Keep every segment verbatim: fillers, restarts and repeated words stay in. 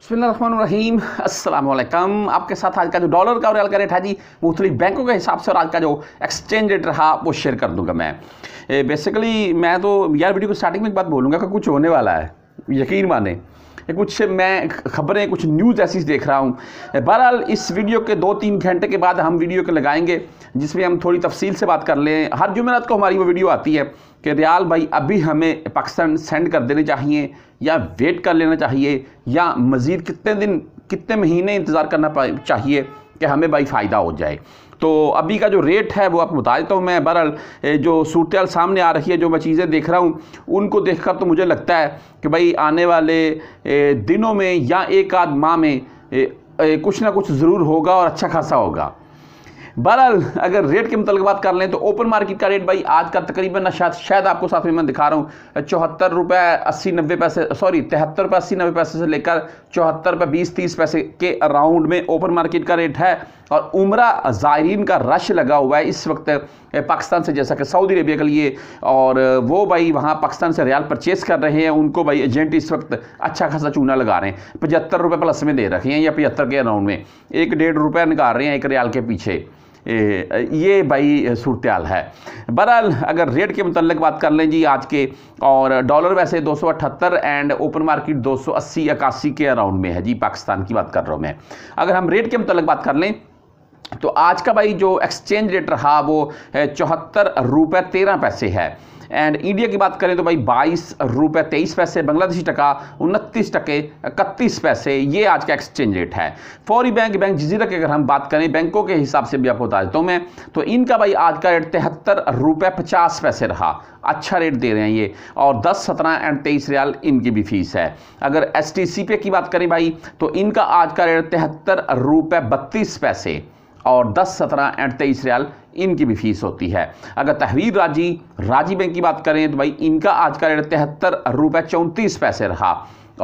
बिस्मिल्लाहिर्रहमानिर्रहीम, अस्सलाम वालेकुम। आपके साथ आज का जो डॉलर का और रियाल का रेट है जी मुख्तलिफ बैंकों के हिसाब से और आज का जो एक्सचेंज रेट रहा वो शेयर कर दूंगा मैं। ए, बेसिकली मैं तो यार वीडियो को स्टार्टिंग में एक बात बोलूँगा कि कुछ होने वाला है, यकीन माने। कुछ मैं खबरें कुछ न्यूज़ ऐसी देख रहा हूं। बहरहाल इस वीडियो के दो तीन घंटे के बाद हम वीडियो के लगाएंगे जिसमें हम थोड़ी तफसील से बात कर लें। हर जुमेरात को हमारी वो वीडियो आती है कि रियाल भाई अभी हमें पाकिस्तान सेंड कर देने चाहिए या वेट कर लेना चाहिए या मज़ीद कितने दिन कितने महीने इंतज़ार करना चाहिए कि हमें भाई फ़ायदा हो जाए। तो अभी का जो रेट है वो आप बता देता हूँ मैं। बहरहाल जो सूरत सामने आ रही है, जो मैं चीज़ें देख रहा हूँ उनको देखकर तो मुझे लगता है कि भाई आने वाले दिनों में या एक आध माह में कुछ ना कुछ ज़रूर होगा और अच्छा खासा होगा। बहरहाल अगर रेट के मतलब बात कर लें तो ओपन मार्केट का रेट भाई आज का तकरीबन शायद शायद आपको साथ में मैं दिखा रहा हूँ चौहत्तर रुपये अस्सी नब्बे पैसे सॉरी तिहत्तर रुपये अस्सी नब्बे पैसे से लेकर चौहत्तर रुपये बीस तीस पैसे के अराउंड में ओपन मार्केट का रेट है। और उम्रा ज़ायरीन का रश लगा हुआ है इस वक्त पाकिस्तान से, जैसा कि सऊदी अरेबिया के लिए, और वो भाई वहाँ पाकिस्तान से रियाल परचेज़ कर रहे हैं। उनको भाई एजेंट इस वक्त अच्छा खासा चूना लगा रहे हैं, पचहत्तर रुपये प्लस में दे रखे हैं या पचहत्तर के अराउंड में, एक डेढ़ रुपये निकाल रहे हैं एक रियाल के पीछे। ए, ये भाई सूरत हाल है। बहरहाल अगर रेट के मतलब बात कर लें जी आज के, और डॉलर वैसे दो सौ अठहत्तर एंड ओपन मार्केट दो सौ अस्सी इक्यासी के अराउंड में है जी, पाकिस्तान की बात कर रहा हूँ मैं। अगर हम रेट के मतलब बात कर लें तो आज का भाई जो एक्सचेंज रेट रहा वो चौहत्तर रुपये तेरह पैसे है। एंड इंडिया की बात करें तो भाई बाईस रुपये तेईस पैसे, बांग्लादेशी टका उनतीस टके इकतीस पैसे, ये आज का एक्सचेंज रेट है। फौरी बैंक बैंक जजीरा की अगर हम बात करें बैंकों के हिसाब से भी आपको बता देता हूँ मैं, तो इनका भाई आज का रेट तिहत्तर रुपये पचास पैसे रहा, अच्छा रेट दे रहे हैं ये। और दस सत्रह एंड तेईस रियाल इनकी भी फीस है। अगर एस टी सी पे की बात करें भाई तो इनका आज का रेट तिहत्तर रुपये बत्तीस पैसे और दस सत्रह एंड तेईस रियाल इनकी भी फीस होती है। अगर तहवीर राजी राजी बैंक की बात करें तो भाई इनका आज का रेट तिहत्तर रुपये चौंतीस पैसे रहा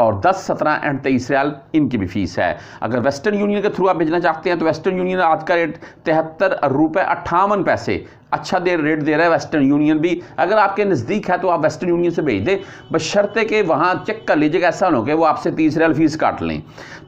और दस सत्रह एंड तेईस रियाल इनकी भी फीस है। अगर वेस्टर्न यूनियन के थ्रू आप भेजना चाहते हैं तो वेस्टर्न यूनियन आज का रेट तिहत्तर रुपये अट्ठावन पैसे, अच्छा दे रेट दे रहा है वेस्टर्न यूनियन भी। अगर आपके नज़दीक है तो आप वेस्टर्न यूनियन से भेज दें, बशर्ते कि वहाँ चेक कर लीजिएगा, ऐसा ना हो कि वो आपसे तीस रियाल फीस काट लें।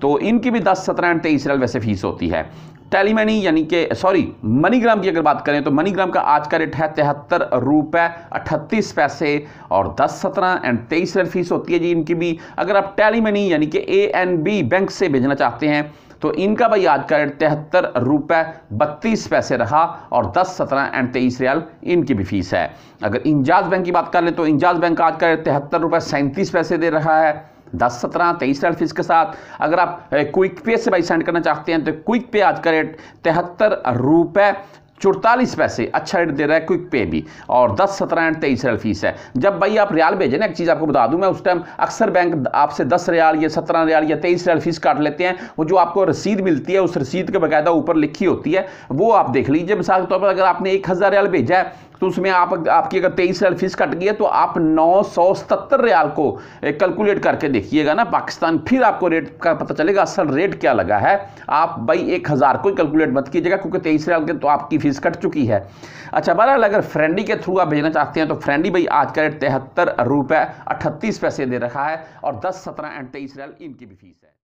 तो इनकी भी दस सत्रह एंड तेईस रियाल वैसे फीस होती है। टेली मनी यानी कि सॉरी मनीग्राम की अगर बात करें तो मनीग्राम का आज का रेट है तिहत्तर रुपये अठतीस पैसे और दस सत्रह एंड तेईस रियाल फीस होती है जी इनकी भी। अगर आप टेली मनी यानी कि ए एंड बी बैंक से भेजना चाहते हैं तो इनका भाई आज का रेट तिहत्तर रुपये बत्तीस पैसे रहा और दस सत्रह एंड तेईस रियाल इनकी भी फीस है। अगर इंजाज बैंक की बात कर लें तो इंजाज बैंक का आज का रेट तिहत्तर रुपये सैंतीस पैसे दे रहा है दस सत्रह तेईस रियाल फीस के साथ। अगर आप क्विक पे से भाई सेंड करना चाहते हैं तो क्विक पे आज का रेट तिहत्तर रुपये चौतालीस पैसे, अच्छा रेट दे रहा है क्विक पे भी और दस सत्रह एंड तेईस रियाल फीस है। जब भाई आप रियाल भेजें ना, एक चीज़ आपको बता दूं मैं, उस टाइम अक्सर बैंक आपसे दस रियाल या सत्रह रियाल या तेईस रियाल फीस काट लेते हैं। वो जो आपको रसीद मिलती है उस रसीद के बाकायदा ऊपर लिखी होती है, वो आप देख लीजिए। मिसाल के तौर पर अगर आपने एक हज़ार रियाल भेजा है तो उसमें आप आपकी अगर तेईस रियाल फीस कट गई है तो आप नौ सौ सतहत्तर रियाल को कैलकुलेट करके देखिएगा ना पाकिस्तान, फिर आपको रेट का पता चलेगा असल रेट क्या लगा है। आप भाई एक हज़ार को ही कैलकुलेट मत कीजिएगा क्योंकि तेईस रियाल के तो आपकी फीस कट चुकी है। अच्छा, बहरहाल अगर फ्रेंडली के थ्रू आप भेजना चाहते हैं तो फ्रेंडली भाई आज का रेट तिहत्तर रुपये अठतीस पैसे दे रखा है और दस सत्रह एंड तेईस रियाल इनकी भी फीस है।